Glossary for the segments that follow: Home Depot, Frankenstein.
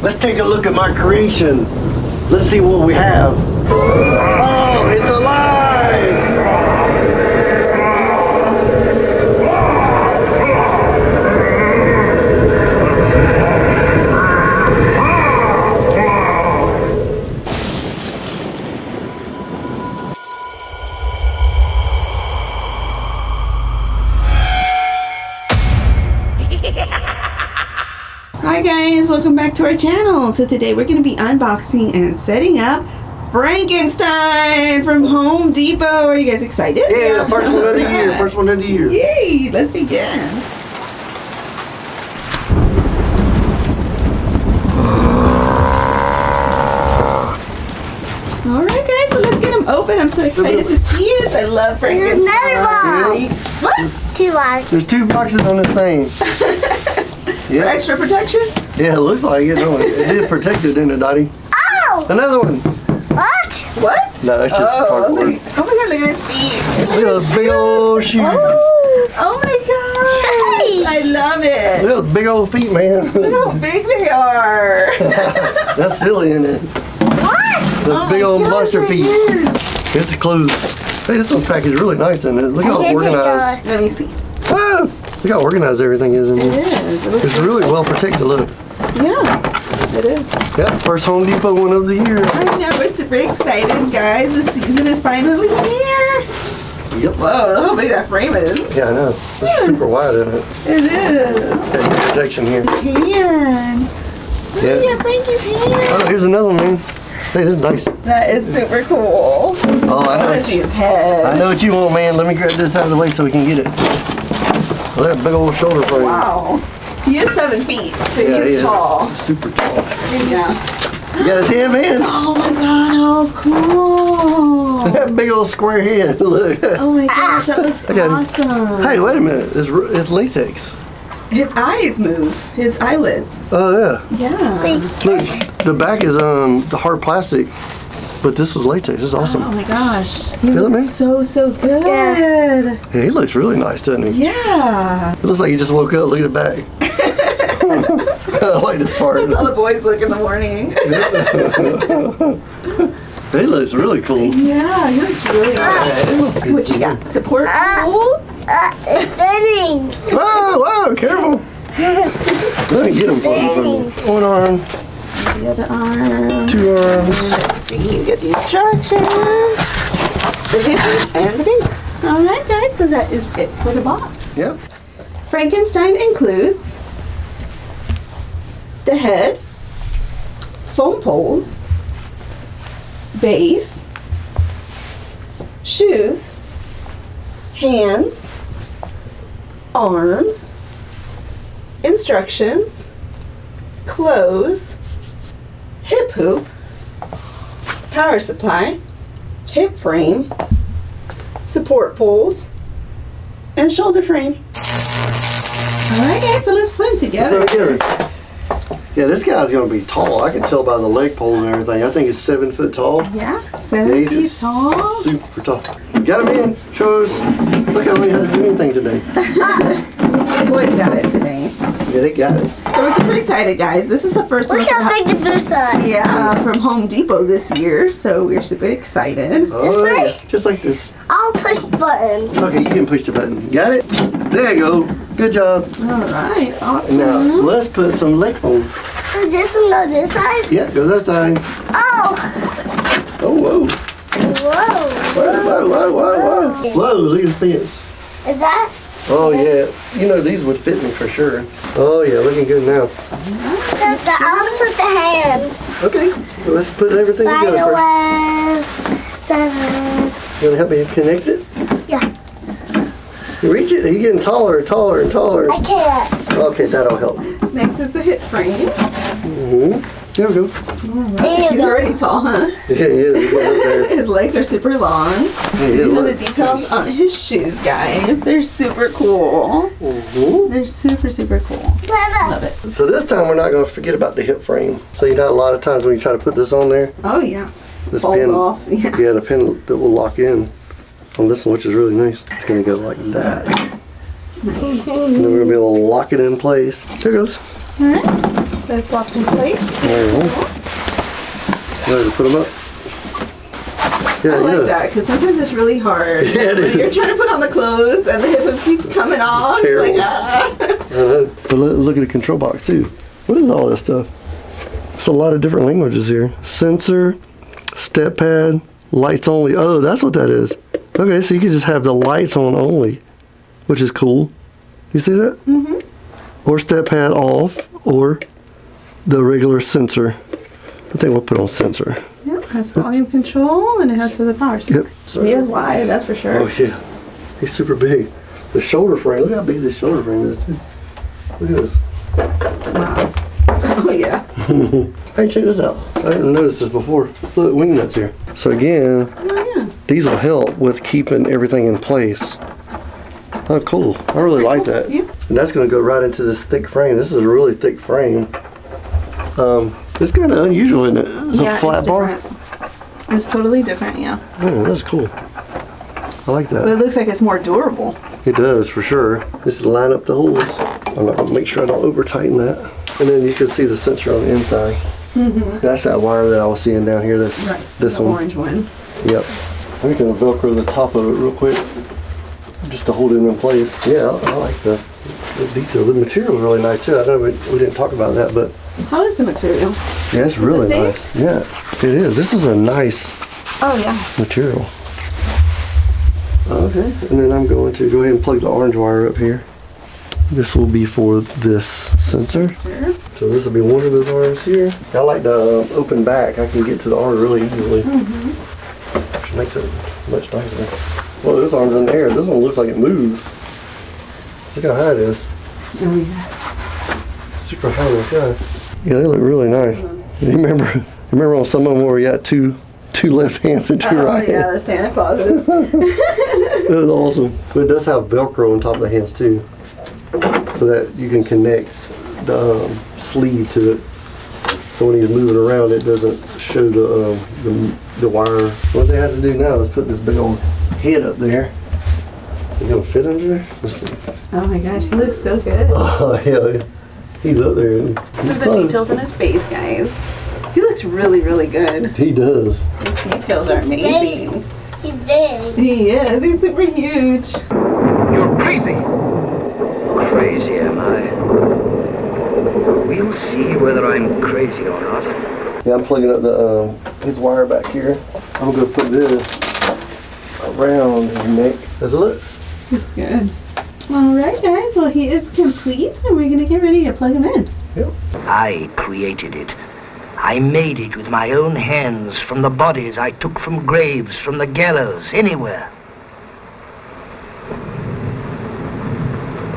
Let's take a look at my creation. Let's see what we have. Oh, it's alive! Hi guys, welcome back to our channel. So today we're going to be unboxing and setting up Frankenstein from Home Depot. Are you guys excited? Yeah, the first one of the year. First one of the year. Yay, let's begin. Alright guys, so let's get them open. I'm so excited to see it. I love Frankenstein. Another box. What? 2 boxes. There's 2 boxes on this thing. Yeah. For extra protection? Yeah, it looks like it. No, it did protect it, didn't it, Dottie? Ow! Another one. What? What? No, that's just cardboard. Okay. Oh my God, look at his feet. Look at big old shoes. Oh my gosh. Yay. I love it. Look at those big old feet, man. Look how big they are. That's silly, isn't it? What? Those big old monster feet. Huge. It's closed. Hey, this one's packaged really nice, isn't it? Look how organized. Let me see. Ah! Look how organized everything is in here. It is. It's really well protected, look. Yeah, it is. Yeah, first Home Depot one of the year. I know, we're super excited, guys. The season is finally here. Yep. Whoa, look how big that frame is. Yeah, I know. It's super wide, isn't it? It is. There's protection here. His hand. Oh, yeah. Yeah, Frankie's hand. Oh, here's another one, man. Hey, this is nice. That is super cool. Oh, I want to see his head. I know what you want, man. Let me grab this out of the way so we can get it. Look at that big old shoulder frame. Wow. He is 7 feet, so yeah, he's tall. Super tall. There you go. You got his head, man. Oh my God, how cool. That big old square head. Look. Oh my gosh, that looks awesome. Hey, wait a minute. It's latex. His eyes move. His eyelids. Oh, yeah. Yeah. Look, the back is the hard plastic. But this was latex. It's awesome. Oh my gosh. He looks so good. Yeah, he looks really nice, doesn't he? Yeah. It looks like he just woke up. Look at the back. I like this part. That's how the boys look in the morning. He looks really cool. Yeah, he looks really good. What you got? Support poles? It's spinning. Whoa, whoa, careful. Let me get him for one arm. The other arm. 2 arms. Let's see, you get the instructions. The hip and the base. Alright guys, so that is it for the box. Yep. Frankenstein includes the head, foam poles, base, shoes, hands, arms, instructions, clothes, hip hoop, power supply, hip frame, support poles, and shoulder frame. Alright guys, so let's put them together. Yeah, this guy's going to be tall. I can tell by the leg pole and everything. I think it's 7 foot tall. Yeah, 7 feet tall. Super tall. Got him in. Show us. Look how we had to do anything today. Boys got it today. Yeah, they got it. So we're super excited, guys. This is the first one. Look how big the boots are. Yeah, from Home Depot this year. So we're super excited. Oh, yeah. Just like this. I'll push the button. Okay, you can push the button. Got it? There you go. Good job. All right, awesome. Now let's put some leg on. Does this one go this side? Yeah, go that side. Oh. Oh, whoa. Whoa. Whoa, look at his pants. Is that? Oh yeah, you know these would fit me for sure. Oh yeah, looking good now. I'll put the hand. Okay, well, let's put everything together first. You want to help me connect it? Yeah. You reach it? You're getting taller, taller, and taller. I can't. Okay, that'll help. Next is the hip frame. There we go. Right. He's already tall, huh? Yeah, he is. His legs are super long. Yeah, these are the details on his shoes, guys. They're super cool. They're super cool. Love it. So this time we're not going to forget about the hip frame. So you know a lot of times when you try to put this on there. Oh yeah. This falls off. Yeah. Yeah, the pin that will lock in on this one, which is really nice. It's going to go like that. Nice. And then we're going to be able to lock it in place. There it goes. All right. Those lock complete. There you go. Ready to put them up? Yeah, I like that, because sometimes it's really hard. Yeah, it is. You're trying to put on the clothes and the hip keeps coming off. Like, ah. Look at the control box too. What is all this stuff? It's a lot of different languages here. Sensor, step pad, lights only. Oh, that's what that is. Okay, so you can just have the lights on only, which is cool. You see that? Mm-hmm. Or step pad off, or the regular sensor. I think we'll put on sensor. Yep, has volume control and it has for the power sensor. Yep. So, he is wide, that's for sure. Oh yeah, he's super big. The shoulder frame, look how big this shoulder frame is too. Look at this. Wow. Oh yeah. Hey, check this out. I didn't notice this before. Look, wing nuts here. So again, oh, yeah, these will help with keeping everything in place. Oh cool, I really like that. Yeah. And that's gonna go right into this thick frame. This is a really thick frame. It's kind of unusual, isn't it? It's a flat bar. It's totally different, yeah. Oh, that's cool. I like that. But it looks like it's more durable. It does, for sure. Just line up the holes. I'm going to make sure I don't over-tighten that. And then you can see the sensor on the inside. Mm-hmm. That's that wire that I was seeing down here. That's right. This one. Orange one. Yep. I'm going to Velcro the top of it real quick, just to hold it in place. Yeah, I like the detail. The material is really nice, too. I know we didn't talk about that, but... How is the material? Yeah, it's really nice. Yeah, it is. This is a nice material. Okay, and then I'm going to go ahead and plug the orange wire up here. This will be for this sensor. So this will be one of those arms here. I like the open back. I can get to the arm really easily, which makes it much nicer. Well, this arm's in the air. This one looks like it moves. Look how high it is. Oh yeah. Super high this guy. Yeah, they look really nice. You remember on some of them where we got two left hands and two right hands? Yeah, the Santa Clauses. That was awesome. But it does have Velcro on top of the hands too, so that you can connect the sleeve to it. So when he's moving around, it doesn't show the wire. What they have to do now is put this big old head up there. Is it gonna fit under there? Let's see. Oh my gosh, he looks so good. Oh yeah. He's up there. Look at the details on his face, guys. He looks really, really good. He does. His details are amazing. He's big. He is. He's super huge. You're crazy. Crazy, am I? We'll see whether I'm crazy or not. Yeah, I'm plugging up the his wire back here. I'm gonna put this around his neck. Does it look? Looks good. Alright guys, well he is complete and we're gonna get ready to plug him in. Yep. I created it. I made it with my own hands, from the bodies I took from graves, from the gallows, anywhere.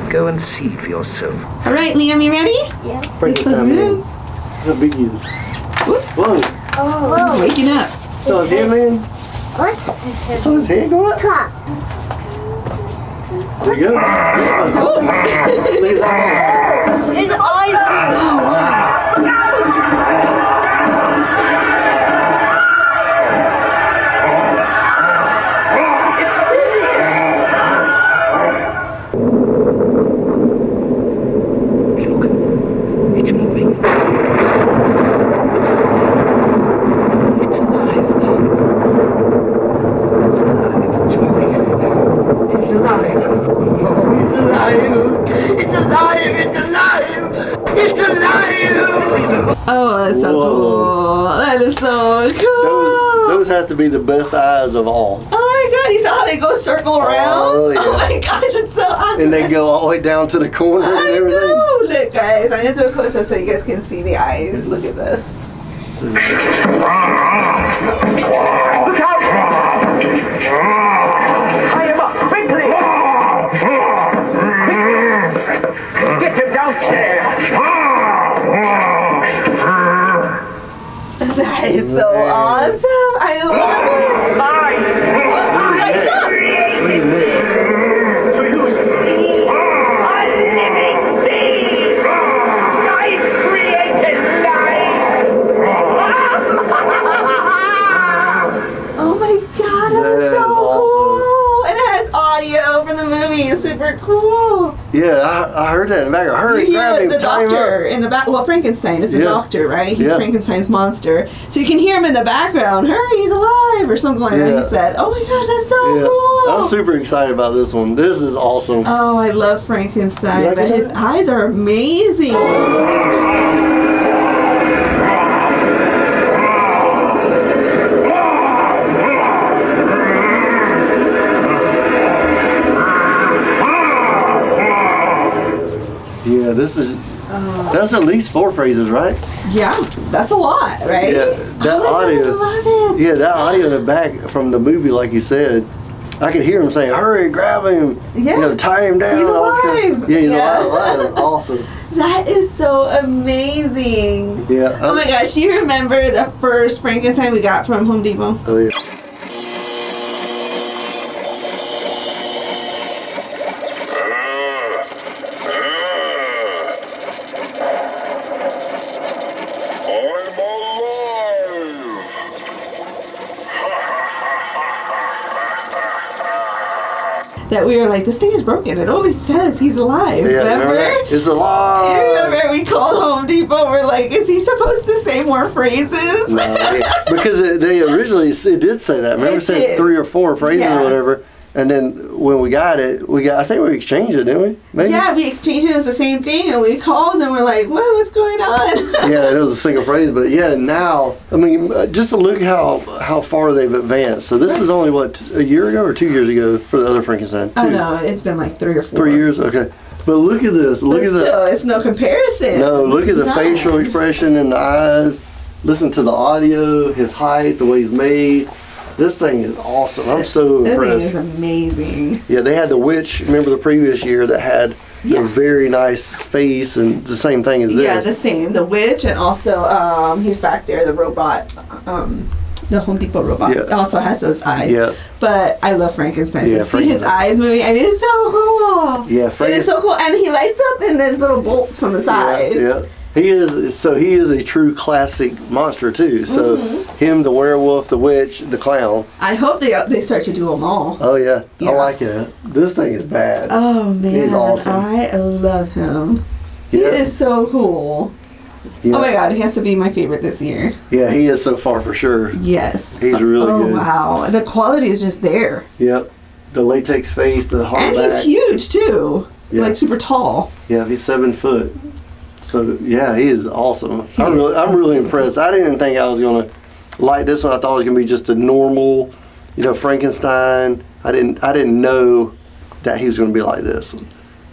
Go and see for yourself. Alright Liam, you ready? Yeah. Break it down, man. How big is it? Whoa. Oh, he's waking up. So his hand, man? What? So his hand go up? There you go. His eyes. Oh, wow. Look, it's moving. It's alive. It's moving. It's alive. It's alive! It's alive! It's alive! Oh, that's so cool. That is so cool. Those have to be the best eyes of all. Oh my god, you saw how they go circle around? Oh, yeah. Oh my gosh, it's so awesome. And they go all the way down to the corner and everything. I know. Look guys, I'm going to do a close up so you guys can see the eyes. Look at this. Look out! I am up, quickly! Get him downstairs! That is so awesome! I love it! Fine! Oh, lights up! Unliving being! I've created life! Oh my god, that is so cool! And it has audio from the movie! It's super cool! Yeah, I heard that in the back. I heard the doctor in the back. Well, Frankenstein is the doctor, right? He's Frankenstein's monster. So you can hear him in the background. Hurry, he's alive, or something like that. He said, "Oh my gosh, that's so cool!" I'm super excited about this one. This is awesome. Oh, I love Frankenstein, but his eyes are amazing. Yeah, this is, that's at least 4 phrases, right? Yeah, that's a lot, right? Yeah, that audio, I love it. Yeah, that audio in the back from the movie, like you said, I could hear him saying, hurry, grab him, you know, tie him down. He's alive. Yeah, he's alive. Awesome. That is so amazing. Yeah. Oh my gosh, do you remember the first Frankenstein we got from Home Depot? Oh, yeah. That we were like, this thing is broken. It only says he's alive. Yeah, remember? He's alive. I remember we called Home Depot. We're like, is he supposed to say more phrases? No, because they originally did say that. Remember, it said 3 or 4 phrases or whatever. And then when we got it, I think we exchanged it, didn't we? Maybe? Yeah, we exchanged it as the same thing, and we called and we're like, what was going on? Yeah, it was a single phrase, but yeah, now, I mean, just to look how far they've advanced. So this is only, what, a year ago or 2 years ago for the other Frankenstein? Two. Oh no, it's been like 3 or 4. 3 years, okay. But look at this. Look at this. It's no comparison. No, look at the facial expression and the eyes. Listen to the audio, his height, the way he's made. This thing is awesome. I'm so impressed. This thing is amazing. Yeah, they had the witch, remember the previous year, that had a very nice face, and the same thing as this. Yeah, the same. The witch, and also, he's back there, the robot, the Home Depot robot. Yeah. It also has those eyes. Yeah. But I love Frankenstein. Yeah, see his eyes moving. I mean, it's so cool. Yeah, Frankenstein. It is so cool. And he lights up in those little bolts on the sides. Yeah. He is, so he is a true classic monster too. So him, the werewolf, the witch, the clown. I hope they start to do them all. Oh yeah, I like it. This thing is bad. Oh man, he's awesome. I love him. Yeah. He is so cool. Yeah. Oh my God, he has to be my favorite this year. Yeah, he is so far for sure. Yes. He's really good. Oh wow, the quality is just there. Yep. The latex face, the hard back. And he's huge too. Yeah. Like super tall. Yeah, he's 7 foot. So yeah, he is awesome. I'm really impressed. I didn't think I was gonna like this one. I thought it was gonna be just a normal, you know, Frankenstein. I didn't know that he was gonna be like this.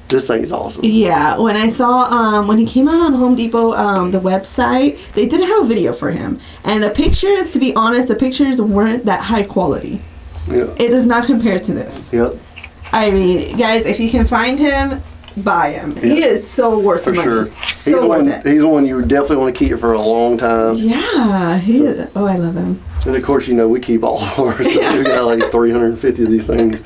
This thing is awesome. Yeah, when I saw when he came out on Home Depot, the website, they did have a video for him, and the pictures, to be honest, the pictures weren't that high quality. Yeah. It does not compare to this. Yep. I mean, guys, if you can find him, buy him. Yeah. He is so worth the money. Sure. So worth it. He's the one you definitely want to keep for a long time. Yeah, he is. Oh, I love him. And of course, you know, we keep all of ours. So we got like 350 of these things.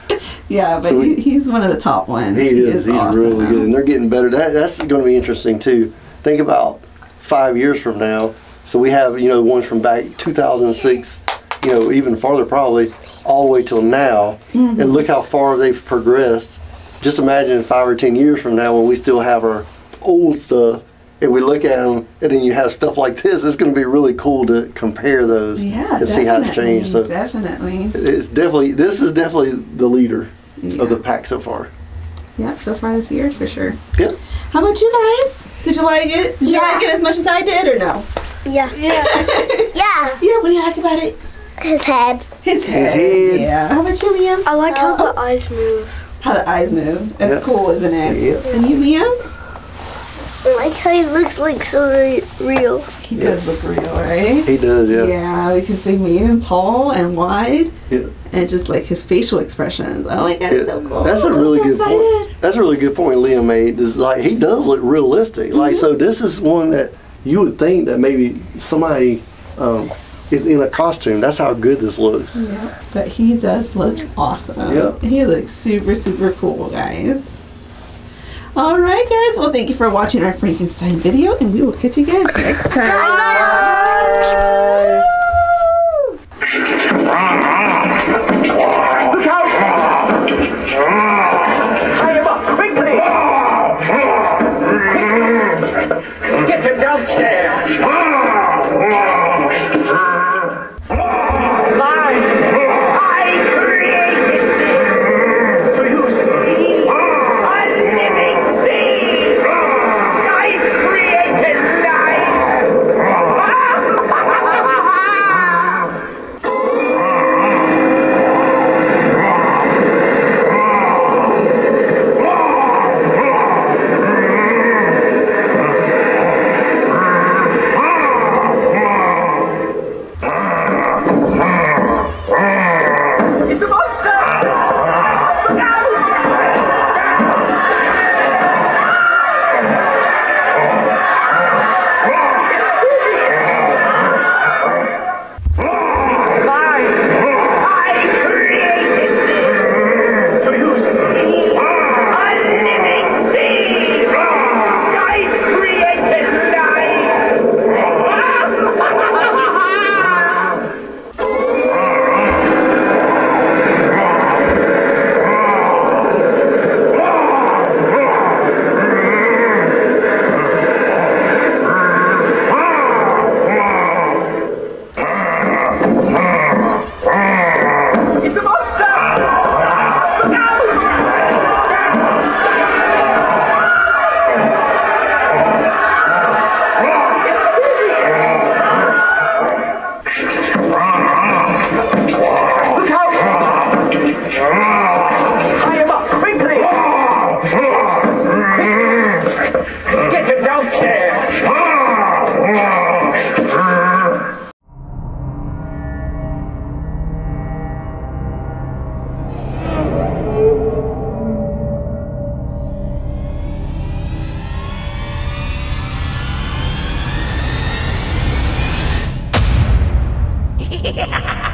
Yeah, but so he's one of the top ones. He is. He's awesome, really good, and they're getting better. That's going to be interesting too. Think about 5 years from now. So we have, you know, ones from back 2006. You know, even farther probably, all the way till now, and look how far they've progressed. Just imagine 5 or 10 years from now when we still have our old stuff and we look at them, and then you have stuff like this. It's going to be really cool to compare those and see how it changed. So definitely, it's definitely, this is definitely the leader of the pack so far. Yep, so far this year for sure. Yep. How about you guys? Did you like it? Did you like it as much as I did, or no? Yeah. Yeah. Yeah. What do you like about it? His head. His head. Yeah. How about you, Liam? I like how the eyes move. How the eyes move. That's cool, isn't it? Yeah. And you, Liam? I like how he looks like so real. He does look real, right? He does, yeah. Yeah, because they made him tall and wide. Yeah. And just like his facial expressions. Oh my God, it's so cool. That's a really good point. That's a really good point Liam made. Is like he does look realistic. Like, so this is one that you would think that maybe somebody is in a costume. That's how good this looks. Yeah, but he does look awesome. Yeah. He looks super, super cool, guys. All right, guys. Well, thank you for watching our Frankenstein video, and we will catch you guys next time. Bye. Look out! Tie him up quickly! Yeah.